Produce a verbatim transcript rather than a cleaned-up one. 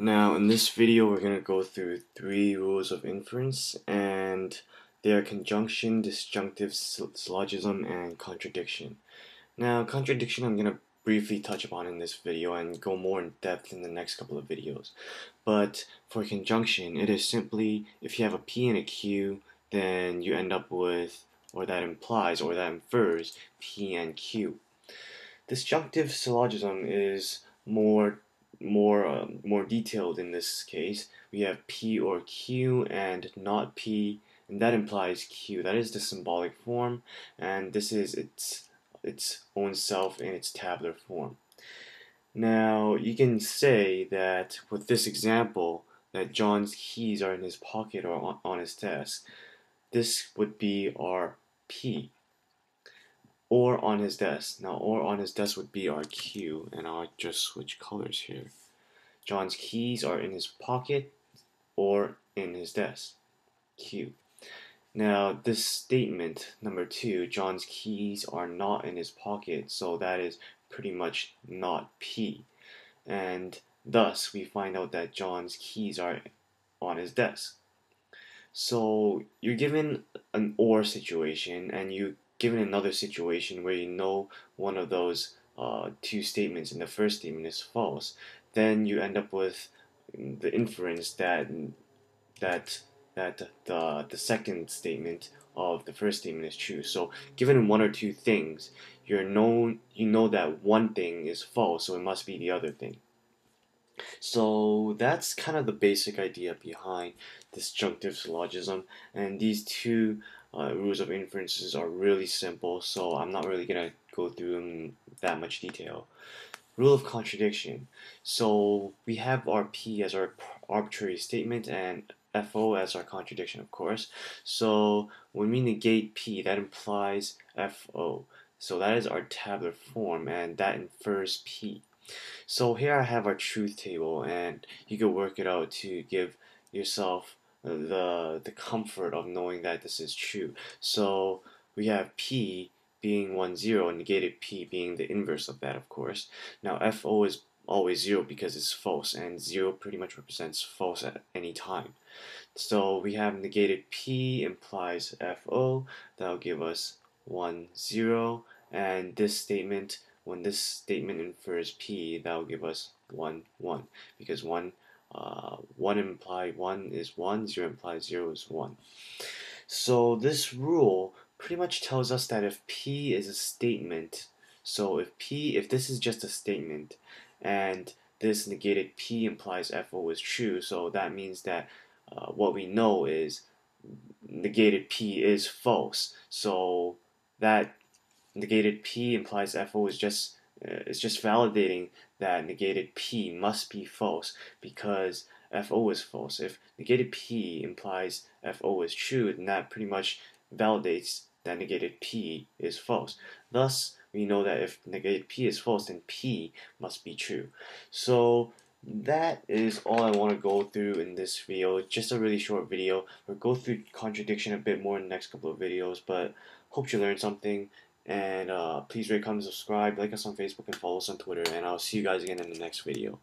Now in this video we're going to go through three rules of inference and their conjunction, disjunctive, syllogism, and contradiction. Now contradiction I'm going to briefly touch upon in this video and go more in depth in the next couple of videos. But for conjunction, it is simply if you have a P and a Q, then you end up with, or that implies, or that infers, P and Q. Disjunctive syllogism is more more uh, more detailed. In this case we have P or Q and not P, and that implies Q. That is the symbolic form, and this is its its own self in its tabular form. Now you can say that with this example that John's keys are in his pocket or on, on his desk, this would be our P. Or on his desk. Now, or on his desk would be our Q, and I'll just switch colors here. John's keys are in his pocket or in his desk, Q. Now, this statement, number two, John's keys are not in his pocket, so that is pretty much not P. And thus, we find out that John's keys are on his desk. So, you're given an or situation, and you given another situation where you know one of those uh, two statements in the first statement is false, then you end up with the inference that that that the the second statement of the first statement is true. So, given one or two things, you're known you know that one thing is false, so it must be the other thing. So that's kind of the basic idea behind disjunctive syllogism, and these two uh, rules of inferences are really simple, so I'm not really gonna go through them in that much detail. Rule of contradiction. So we have our P as our arbitrary statement and F O as our contradiction, of course. So when we negate P, that implies F O. So that is our tabular form, and that infers P. So here I have our truth table, and you can work it out to give yourself the the comfort of knowing that this is true. So we have P being one, zero, and negated P being the inverse of that, of course. Now F O is always zero because it's false, and zero pretty much represents false at any time. So we have negated P implies F O. That'll give us one, zero, and this statement, when this statement infers P, that will give us one, one, because one, uh, one implied one is one, zero implied zero is one. So this rule pretty much tells us that if P is a statement, so if P, if this is just a statement, and this negated P implies F O is true, so that means that uh, what we know is negated P is false. So that negated P implies F O is just uh, it's just validating that negated P must be false because F O is false. If negated P implies F O is true, then that pretty much validates that negated P is false. Thus, we know that if negated P is false, then P must be true. So that is all I want to go through in this video. Just a really short video. We'll go through contradiction a bit more in the next couple of videos, but hope you learned something. And uh, please rate, comment, subscribe, like us on Facebook, and follow us on Twitter. And I'll see you guys again in the next video.